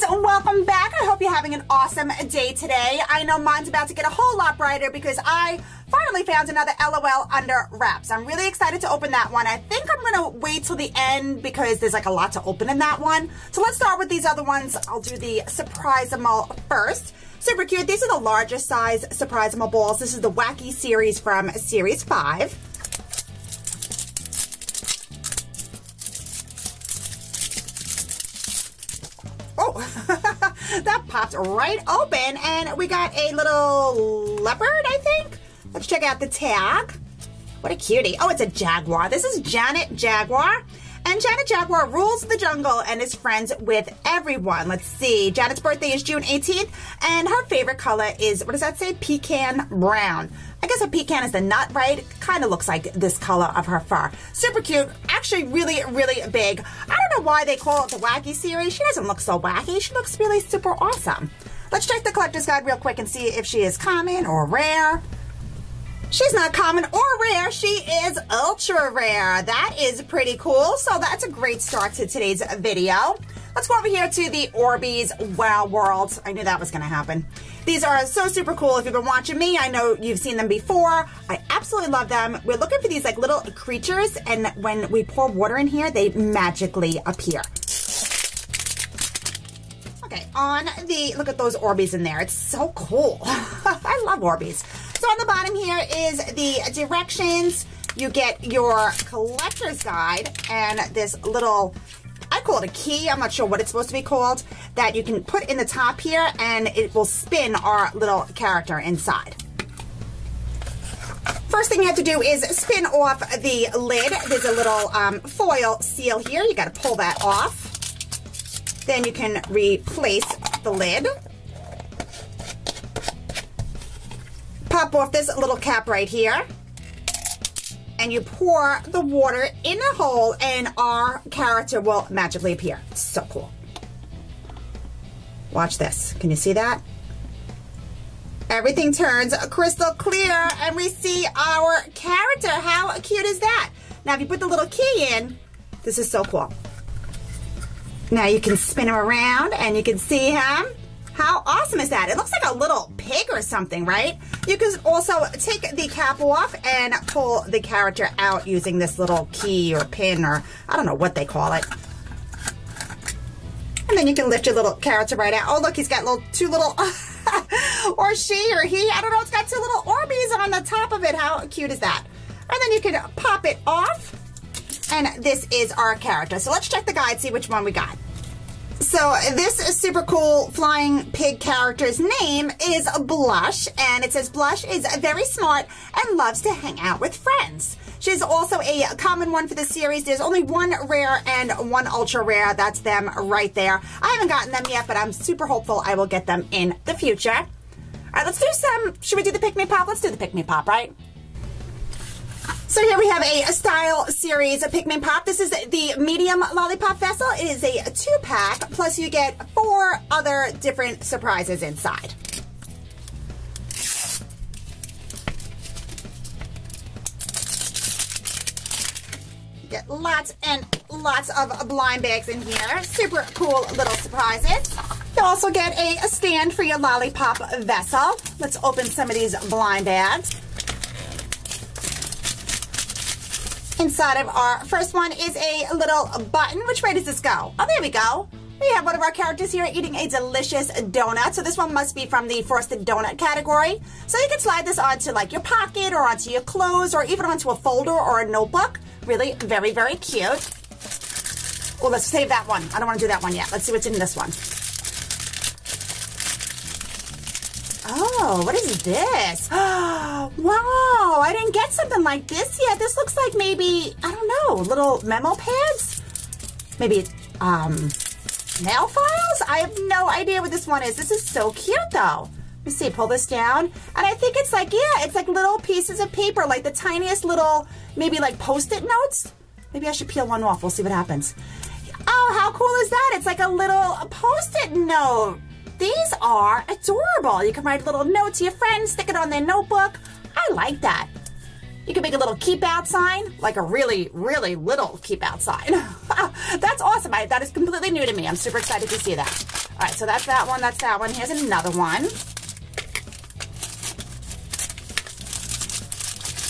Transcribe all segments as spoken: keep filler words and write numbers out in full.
guys, welcome back. I hope you're having an awesome day today. I know mine's about to get a whole lot brighter because I finally found another LOL Under Wraps. I'm really excited to open that one. I think I'm going to wait till the end because there's like a lot to open in that one. So let's start with these other ones. I'll do the Surprizamal first. Super cute. These are the larger size Surprizamal balls. This is the Wacky series from Series five. That popped right open, and we got a little leopard, I think. Let's check out the tag. What a cutie. Oh, it's a jaguar. This is Janet Jaguar. And Janet Jaguar rules the jungle and is friends with everyone. Let's see. Janet's birthday is June eighteenth, and her favorite color is, what does that say? Pecan brown. I guess a pecan is the nut, right? It kind of looks like this color of her fur. Super cute. Actually really, really big. I don't know why they call it the Wacky series. She doesn't look so wacky. She looks really super awesome. Let's check the collector's guide real quick and see if she is common or rare. She's not common or rare. She is ultra rare. That is pretty cool. So that's a great start to today's video. Let's go over here to the Orbeez Wow World. I knew that was going to happen. These are so super cool. If you've been watching me, I know you've seen them before. I absolutely love them. We're looking for these like little creatures, and when we pour water in here, they magically appear. Okay, on the, look at those Orbeez in there. It's so cool. I love Orbeez. So on the bottom here is the directions. You get your collector's guide and this little, I call it a key, I'm not sure what it's supposed to be called, that you can put in the top here and it will spin our little character inside. First thing you have to do is spin off the lid. There's a little um, foil seal here. You got to pull that off. Then you can replace the lid. Pop off this little cap right here. And you pour the water in the hole and our character will magically appear. It's so cool. Watch this. Can you see that? Everything turns crystal clear and we see our character. How cute is that? Now if you put the little key in, this is so cool. Now you can spin him around and you can see him. How awesome is that? It looks like a little pig or something, right? You can also take the cap off and pull the character out using this little key or pin or I don't know what they call it. And then you can lift your little character right out. Oh, look, he's got little two little, or she or he, I don't know, it's got two little Orbeez on the top of it. How cute is that? And then you can pop it off. And this is our character. So let's check the guide, see which one we got. So this super cool flying pig character's name is Blush, and it says Blush is very smart and loves to hang out with friends. She's also a common one for the series. There's only one rare and one ultra rare. That's them right there. I haven't gotten them yet, but I'm super hopeful I will get them in the future. All right, let's do some, should we do the Pikmi Pop? Let's do the Pikmi Pop, right? So here we have a style series, a Pikmi Pop. This is the medium lollipop vessel. It is a two-pack, plus you get four other different surprises inside. You get lots and lots of blind bags in here. Super cool little surprises. You also get a stand for your lollipop vessel. Let's open some of these blind bags. Inside of our first one is a little button. Which way does this go? Oh, there we go. We have one of our characters here eating a delicious donut. So this one must be from the frosted donut category. So you can slide this onto like your pocket or onto your clothes or even onto a folder or a notebook. Really very, very cute. Oh, let's save that one. I don't want to do that one yet. Let's see what's in this one. Oh, what is this? Oh, wow, I didn't get something like this yet. This looks like maybe, I don't know, little memo pads? Maybe um, nail files? I have no idea what this one is. This is so cute, though. Let me see, pull this down. And I think it's like, yeah, it's like little pieces of paper, like the tiniest little, maybe like Post-it notes. Maybe I should peel one off. We'll see what happens. Oh, how cool is that? It's like a little Post-it note. These are adorable. You can write a little note to your friends, stick it on their notebook. I like that. You can make a little keep out sign, like a really, really little keep out sign. That's awesome. I, that is completely new to me. I'm super excited to see that. All right, so that's that one, that's that one. Here's another one.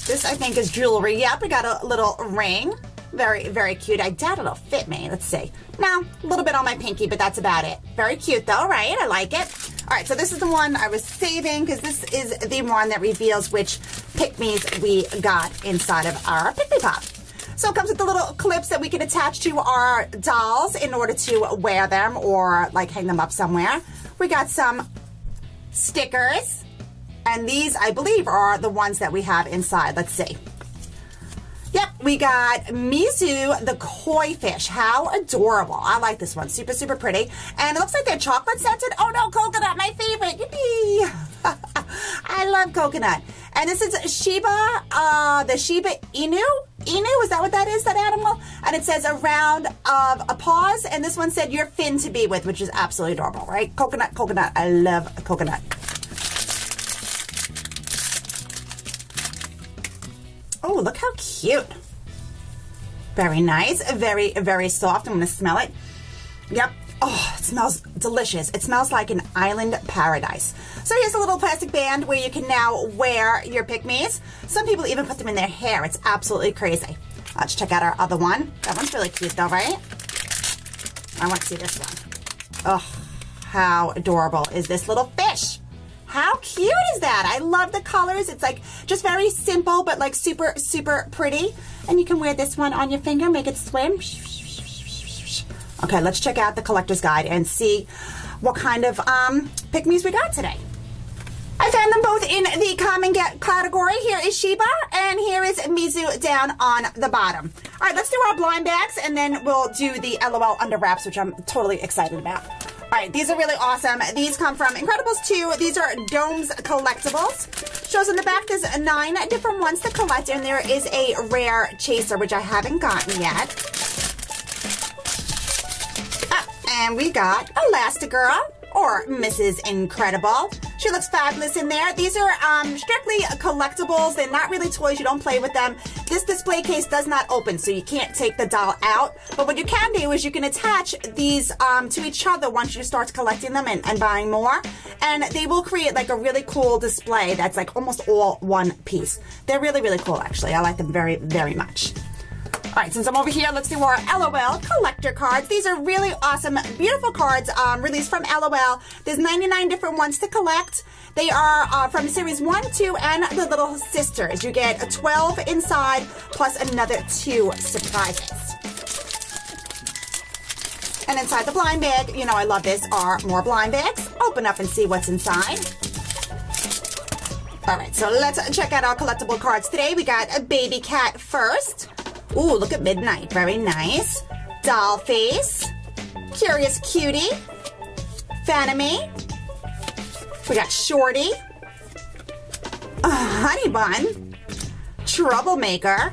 This, I think, is jewelry. Yep, we got a little ring. Very, very cute. I doubt it'll fit me. Let's see. No, a little bit on my pinky, but that's about it. Very cute, though, right? I like it. All right, so this is the one I was saving because this is the one that reveals which Pikmis we got inside of our Pikmi Pop. So it comes with the little clips that we can attach to our dolls in order to wear them or, like, hang them up somewhere. We got some stickers. And these, I believe, are the ones that we have inside. Let's see. Yep, we got Mizu, the koi fish. How adorable. I like this one. Super, super pretty. And it looks like they're chocolate scented. Oh, no, coconut, my favorite. Yippee. I love coconut. And this is Shiba, uh, the Shiba Inu. Inu, is that what that is, that animal? And it says a round of applause. And this one said, your fin to be with, which is absolutely adorable, right? Coconut, coconut. I love coconut. Oh, look how cute. Very nice. Very, very soft. I'm going to smell it. Yep. Oh, it smells delicious. It smells like an island paradise. So here's a little plastic band where you can now wear your Pikmis. Some people even put them in their hair. It's absolutely crazy. Let's check out our other one. That one's really cute though, right? I want to see this one. Oh, how adorable is this little fish? How cute is that? I love the colors. It's like just very simple, but like super, super pretty. And you can wear this one on your finger, make it swim. Okay, let's check out the collector's guide and see what kind of um, Pikmis we got today. I found them both in the common get category. Here is Shiba, and here is Mizu down on the bottom. All right, let's do our blind bags, and then we'll do the LOL Under Wraps, which I'm totally excited about. All right, these are really awesome. These come from Incredibles two. These are Domes Collectibles. Shows in the back there's nine different ones to collect, and there is a rare chaser, which I haven't gotten yet. Oh, and we got Elastigirl, or Missus Incredible. She looks fabulous in there. These are um, strictly collectibles. They're not really toys. You don't play with them. This display case does not open, so you can't take the doll out. But what you can do is you can attach these um, to each other once you start collecting them and, and buying more. And they will create like a really cool display that's like almost all one piece. They're really, really cool, actually. I like them very, very much. All right, since I'm over here, let's do our LOL Collector Cards. These are really awesome, beautiful cards um, released from LOL. There's ninety-nine different ones to collect. They are uh, from Series one, two, and The Little Sisters. You get twelve inside, plus another two surprises. And inside the blind bag, you know I love this, are more blind bags. Open up and see what's inside. All right, so let's check out our collectible cards today. We got a baby cat first. Ooh, look at Midnight. Very nice. Doll Face. Curious Cutie. Fanime. We got Shorty. A Honey Bun. Troublemaker.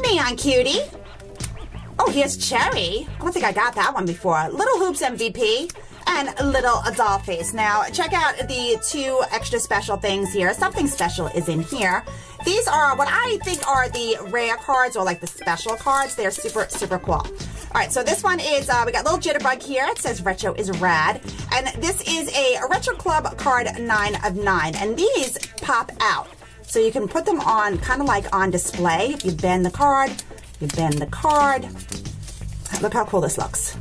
Neon Cutie. Oh, here's Cherry. I don't think I got that one before. Little Hoops M V P. And Little Doll Face. Now, check out the two extra special things here. Something special is in here. These are what I think are the rare cards, or like the special cards. They're super, super cool. All right, so this one is, uh, we got Little Jitterbug here. It says Retro is Rad. And this is a Retro Club card nine of nine. And these pop out. So you can put them on, kind of like on display. If you bend the card, you bend the card. Look how cool this looks.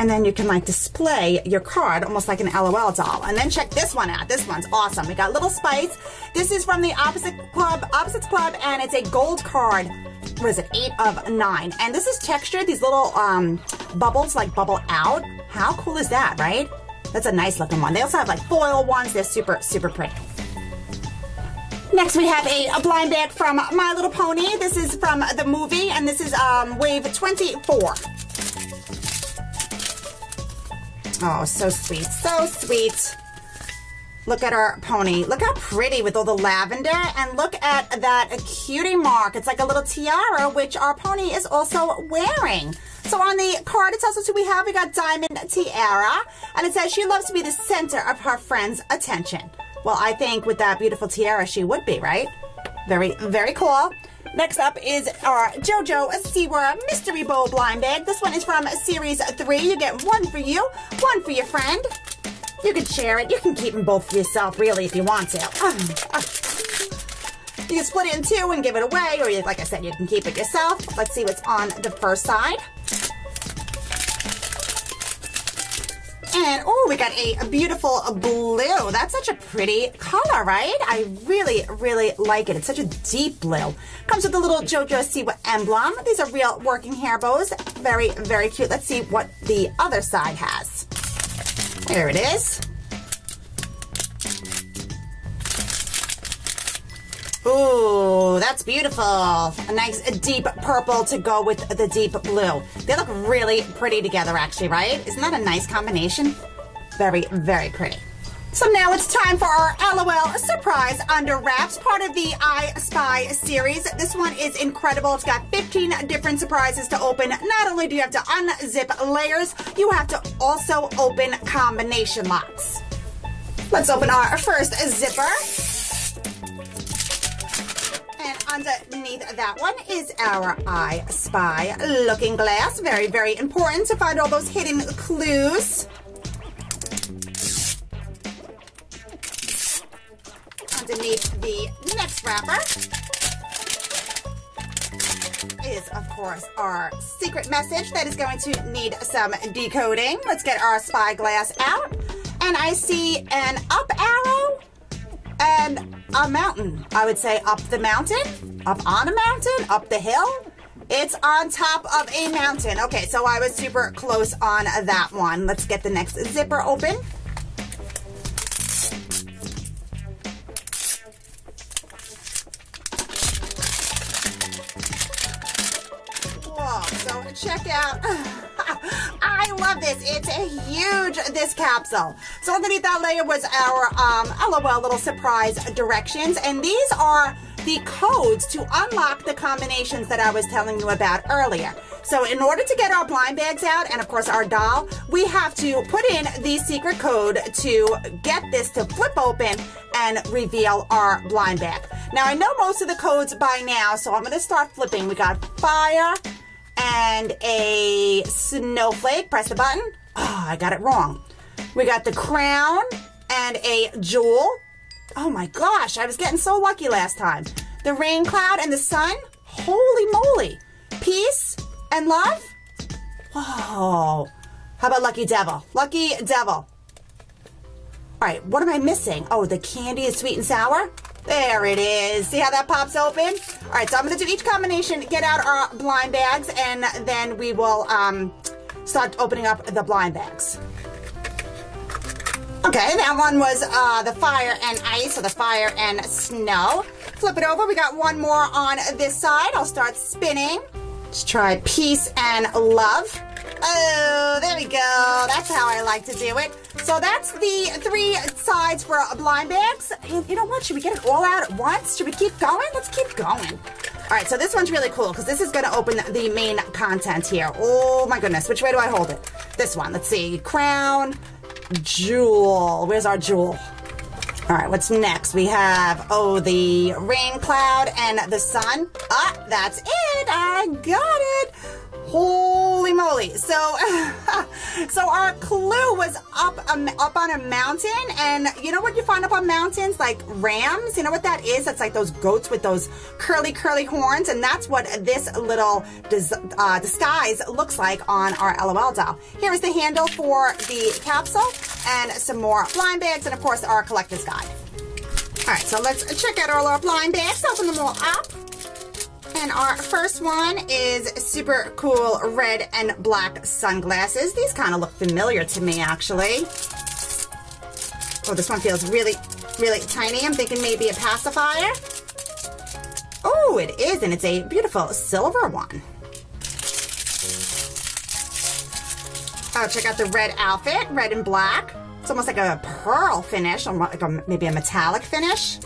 And then you can like display your card almost like an LOL doll. And then check this one out. This one's awesome. We got Little Spice. This is from the Opposite Club, Opposites Club, and it's a gold card. What is it? Eight of nine. And this is textured. These little um, bubbles like bubble out. How cool is that, right? That's a nice looking one. They also have like foil ones. They're super, super pretty. Next, we have a, a blind bag from My Little Pony. This is from the movie, and this is um, Wave twenty-four. Oh, so sweet, so sweet. Look at our pony. Look how pretty with all the lavender, and look at that cutie mark. It's like a little tiara, which our pony is also wearing. So on the card, it tells us who we have. We got Diamond Tiara, and it says she loves to be the center of her friends' attention. Well, I think with that beautiful tiara, she would be, right? Very, very cool. Next up is our JoJo Siwa Mystery Bowl blind bag. This one is from series three. You get one for you, one for your friend. You can share it. You can keep them both for yourself, really, if you want to. Oh, oh. You can split it in two and give it away, or you, like I said, you can keep it yourself. Let's see what's on the first side. And, oh, we got a, a beautiful blue. That's such a pretty color, right? I really, really like it. It's such a deep blue. Comes with a little JoJo Siwa emblem. These are real working hair bows. Very, very cute. Let's see what the other side has. There it is. Ooh, that's beautiful. A nice deep purple to go with the deep blue. They look really pretty together, actually, right? Isn't that a nice combination? Very, very pretty. So now it's time for our LOL Surprise Under Wraps, part of the I Spy series. This one is incredible. It's got fifteen different surprises to open. Not only do you have to unzip layers, you have to also open combination locks. Let's open our first zipper. Underneath that one is our I Spy looking glass. Very, very important to find all those hidden clues. Underneath the next wrapper is, of course, our secret message that is going to need some decoding. Let's get our spy glass out. And I see an up arrow and a mountain. I would say up the mountain, up on a mountain, up the hill. It's on top of a mountain. Okay, so I was super close on that one. Let's get the next zipper open. Whoa, so check out... I love this. It's a huge, this capsule. So underneath that layer was our um, LOL little surprise directions. And these are the codes to unlock the combinations that I was telling you about earlier. So in order to get our blind bags out and, of course, our doll, we have to put in the secret code to get this to flip open and reveal our blind bag. Now, I know most of the codes by now, so I'm going to start flipping. We got fire and a snowflake. Press the button. Oh, I got it wrong. We got the crown and a jewel. Oh my gosh, I was getting so lucky last time. The rain cloud and the sun. Holy moly. Peace and love. Whoa. How about lucky devil? Lucky devil. All right, what am I missing? Oh, the candy is sweet and sour. There it is. See how that pops open? All right, so I'm going to do each combination, get out our blind bags, and then we will um, start opening up the blind bags. Okay, that one was uh, the fire and ice, or the fire and snow. Flip it over. We got one more on this side. I'll start spinning. Let's try peace and love. Oh, there we go. That's how I like to do it. So that's the three sides for blind bags. You know what? Should we get it all out at once? Should we keep going? Let's keep going. All right, so this one's really cool because this is going to open the main content here. Oh, my goodness. Which way do I hold it? This one. Let's see. Crown, jewel. Where's our jewel? All right, what's next? We have, oh, the rain cloud and the sun. Ah, that's it. I got it. Holy moly. So so our clue was up um, up on a mountain, and you know what you find up on mountains? Like rams. You know what that is? That's like those goats with those curly, curly horns, and that's what this little dis uh, disguise looks like on our LOL doll. Here is the handle for the capsule and some more blind bags, and of course our collector's guide. All right, so let's check out all our blind bags, open them all up. And our first one is super cool red and black sunglasses. These kind of look familiar to me, actually. Oh, this one feels really, really tiny. I'm thinking maybe a pacifier. Oh, it is, and it's a beautiful silver one. Oh, check out the red outfit, red and black. It's almost like a pearl finish, or like a, maybe a metallic finish.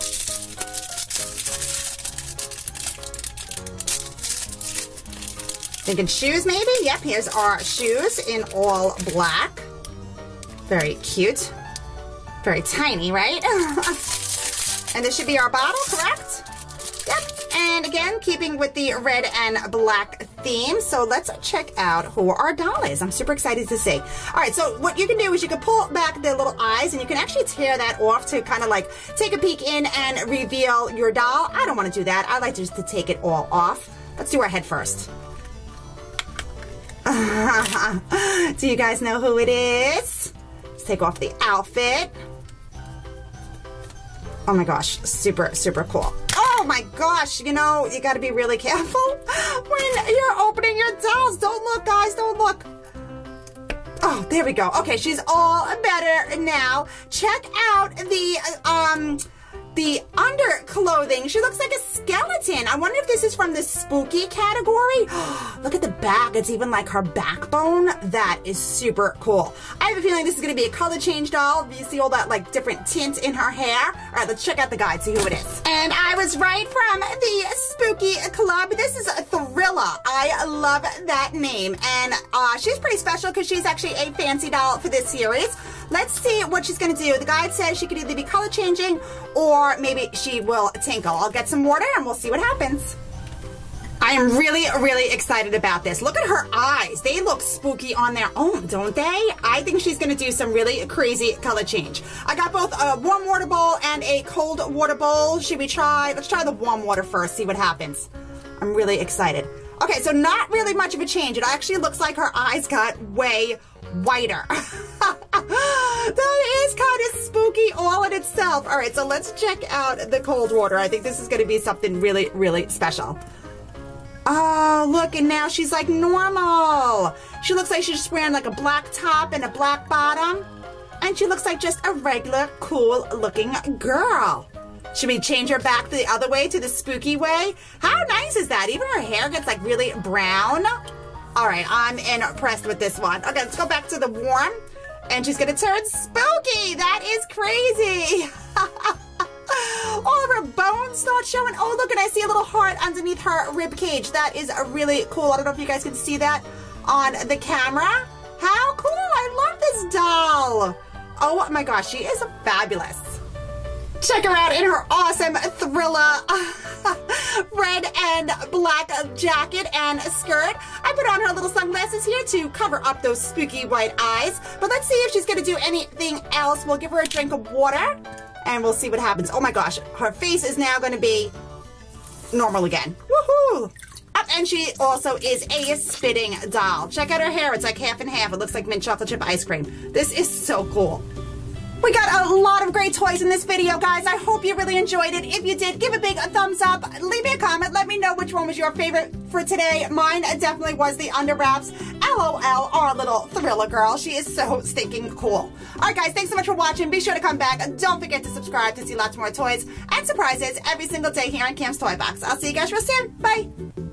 Thinking shoes, maybe? Yep, here's our shoes in all black. Very cute. Very tiny, right? And this should be our bottle, correct? Yep, And again, keeping with the red and black theme. So let's check out who our doll is. I'm super excited to see. All right, so what you can do is you can pull back the little eyes and you can actually tear that off to kind of like take a peek in and reveal your doll. I don't want to do that. I like just to take it all off. Let's do our head first. Do you guys know who it is? Let's take off the outfit. Oh my gosh, super, super cool. Oh my gosh, you know, you gotta be really careful when you're opening your dolls. Don't look, guys, don't look. Oh, there we go. Okay, she's all better now. Check out the, um... the underclothing. She looks like a skeleton. I wonder if this is from the spooky category. Look at the back. It's even like her backbone. That is super cool. I have a feeling this is going to be a color change doll. You see all that like different tint in her hair. All right, let's check out the guide, see who it is. And I was right from the Spooky Club. This is Thrilla. I love that name. And uh, she's pretty special because she's actually a fancy doll for this series. Let's see what she's going to do. The guide says she could either be color changing or maybe she will tinkle. I'll get some water and we'll see what happens. I am really, really excited about this. Look at her eyes. They look spooky on their own, don't they? I think she's going to do some really crazy color change. I got both a warm water bowl and a cold water bowl. Should we try? Let's try the warm water first, see what happens. I'm really excited. Okay, so not really much of a change. It actually looks like her eyes got way whiter. That is kind of spooky all in itself. All right, so let's check out the cold water. I think this is going to be something really, really special. Oh, look, and now she's like normal. She looks like she's just wearing like a black top and a black bottom. And she looks like just a regular, cool-looking girl. Should we change her back the other way to the spooky way? How nice is that? Even her hair gets like really brown. All right, I'm impressed with this one. Okay, let's go back to the warm. And she's going to turn spooky. That is crazy. All of her bones start showing. Oh, look, and I see a little heart underneath her rib cage. That is really cool. I don't know if you guys can see that on the camera. How cool. I love this doll. Oh, my gosh. She is fabulous. Check her out in her awesome Thrilla red and black jacket and skirt. I put on her little sunglasses here to cover up those spooky white eyes. But let's see if she's going to do anything else. We'll give her a drink of water and we'll see what happens. Oh my gosh, her face is now going to be normal again. Woohoo! Up, and she also is a spitting doll. Check out her hair. It's like half and half. It looks like mint chocolate chip ice cream. This is so cool. We got a lot of great toys in this video, guys. I hope you really enjoyed it. If you did, give a big thumbs up. Leave me a comment. Let me know which one was your favorite for today. Mine definitely was the Under Wraps. LOL, our little Thrilla girl. She is so stinking cool. All right, guys, thanks so much for watching. Be sure to come back. Don't forget to subscribe to see lots more toys and surprises every single day here on Cam's Toy Box. I'll see you guys real soon. Bye.